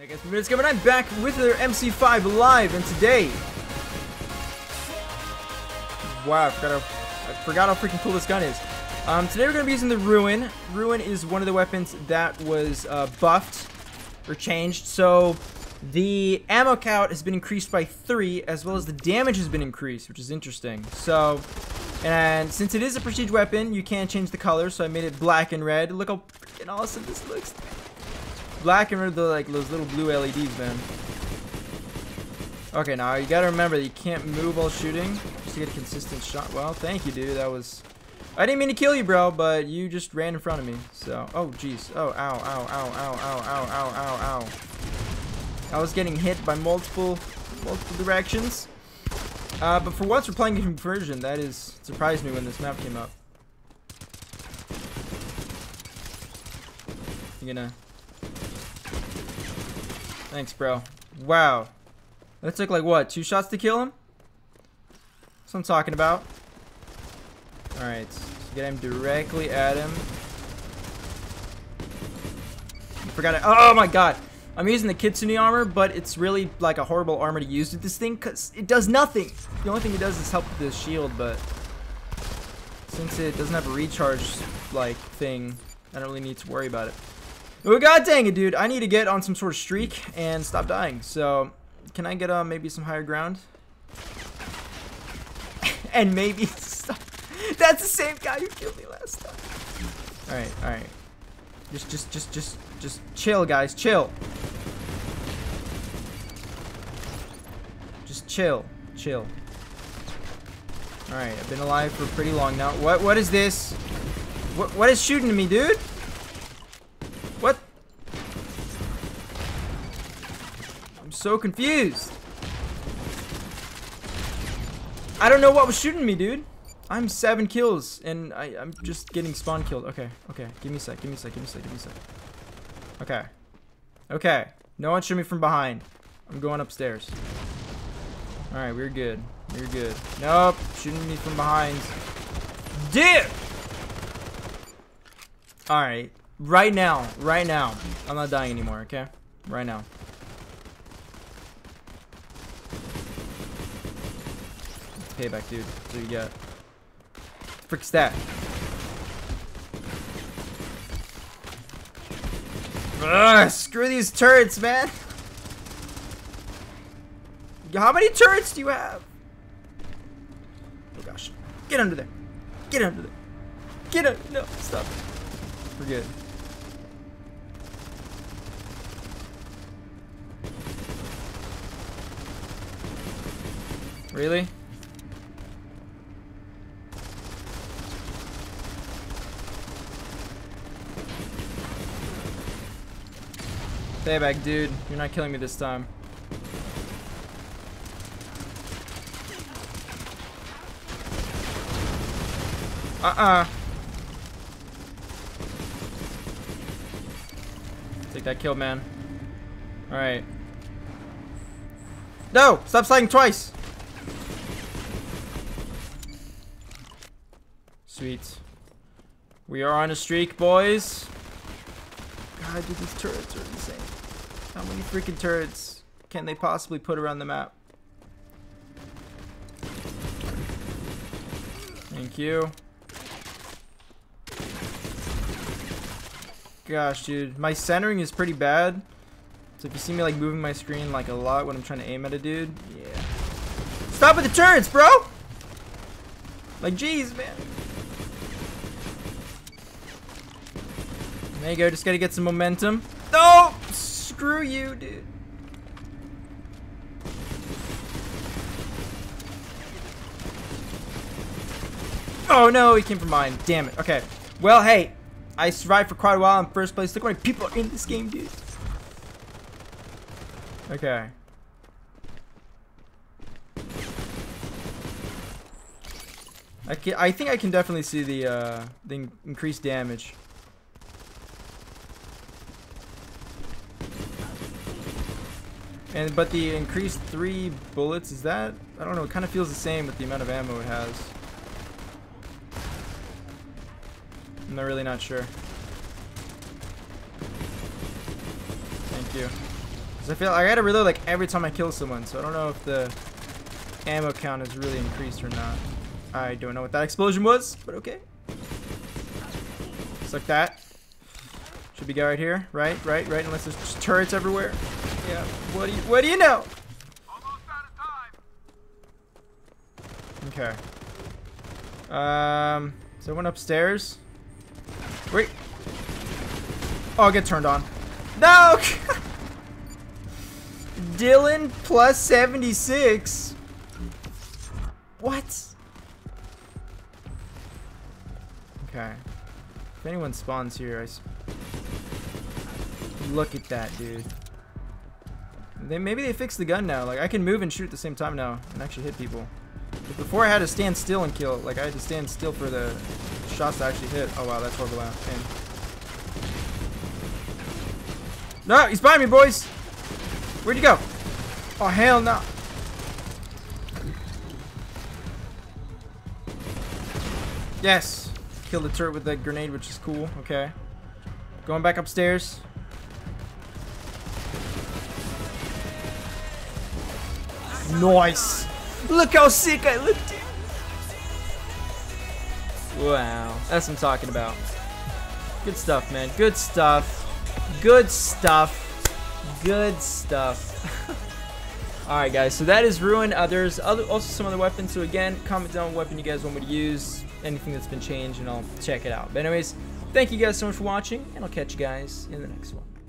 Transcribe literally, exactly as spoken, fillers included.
Hey guys, it's Kitsune, and I'm back with their M C five live, and today... Wow, I forgot, how, I forgot how freaking cool this gun is. Um, today we're going to be using the Ruin. Ruin is one of the weapons that was uh, buffed, or changed, so the ammo count has been increased by three, as well as the damage has been increased, which is interesting. So, and since it is a prestige weapon, you can change the color, so I made it black and red. Look how freaking awesome this looks. Black and red, the, like those little blue L E Ds, man. Okay, now you gotta remember that you can't move while shooting just to get a consistent shot. Well, thank you, dude. That was. I didn't mean to kill you, bro, but you just ran in front of me. So, oh, jeez. Oh, ow, ow, ow, ow, ow, ow, ow, ow, ow. I was getting hit by multiple, multiple directions. Uh, but for once, we're playing a conversion. That is surprised me when this map came up. You're gonna. Thanks, bro. Wow. That took like what? Two shots to kill him? That's what I'm talking about. Alright. So get him directly at him. I forgot it. Oh my god. I'm using the Kitsune armor, but it's really like a horrible armor to use with this thing because it does nothing. The only thing it does is help with the shield, but since it doesn't have a recharge like thing, I don't really need to worry about it. Oh god dang it, dude. I need to get on some sort of streak and stop dying. So, can I get uh, maybe some higher ground? And maybe stop. That's the same guy who killed me last time. Alright, alright. Just, just, just, just, just chill, guys. Chill. Just chill. Chill. Alright, I've been alive for pretty long now. What? What is this? What? What is shooting at me, dude? What? I'm so confused. I don't know what was shooting me, dude. I'm seven kills, and I, I'm just getting spawn killed. Okay, okay. Give me a sec, give me a sec, give me a sec, give me a sec. Okay. Okay. No one shoot me from behind. I'm going upstairs. Alright, we're good. We're good. Nope. Shooting me from behind. Dude! Alright. Right now, right now. I'm not dying anymore, okay? Right now. It's payback, dude. That's what you got. Frick's that. Ugh, screw these turrets, man. How many turrets do you have? Oh, gosh. Get under there. Get under there. Get under there. No, stop. We're good. Really? Payback, dude. You're not killing me this time. Uh-uh. Take that kill, man. Alright. No! Stop sliding twice! Sweet. We are on a streak, boys. God, dude, these turrets are insane. How many freaking turrets can they possibly put around the map? Thank you. Gosh, dude. My centering is pretty bad. So if you see me, like, moving my screen, like, a lot when I'm trying to aim at a dude, yeah. Stop with the turrets, bro! Like, jeez, man. There you go, just gotta get some momentum. No! Oh, screw you, dude. Oh no, he came from mine. Damn it. Okay. Well, hey, I survived for quite a while in first place. Look how many people are in this game, dude. Okay. I can, I think I can definitely see the uh, the increased damage. And but the increased three bullets, is that? I don't know, it kind of feels the same with the amount of ammo it has. I'm not really not sure. Thank you. I feel I gotta reload like every time I kill someone, so I don't know if the ammo count is really increased or not. I don't know what that explosion was, but okay. Just like that. Should be guy right here, right, right, right. Unless there's just turrets everywhere. Yeah. What do you What do you know? Almost out of time. Okay. Um. Is everyone upstairs? Wait. Oh, I'll get turned on. No. Dylan plus seventy-six. What? Okay. If anyone spawns here, I look at that, dude. They maybe they fixed the gun now. Like I can move and shoot at the same time now, and actually hit people. But before I had to stand still and kill. Like I had to stand still for the shots to actually hit. Oh wow, that's horrible. Loud. No, he's behind me, boys. Where'd you go? Oh, hell no. Yes. Killed the turret with the grenade, which is cool. Okay. Going back upstairs. Nice. Look how sick I looked, dude. Wow. That's what I'm talking about. Good stuff, man. Good stuff. Good stuff. Good stuff. Alright guys, so that is Ruin. Uh, there's other, also some other weapons, so again, comment down what weapon you guys want me to use, anything that's been changed, and I'll check it out. But anyways, thank you guys so much for watching, and I'll catch you guys in the next one.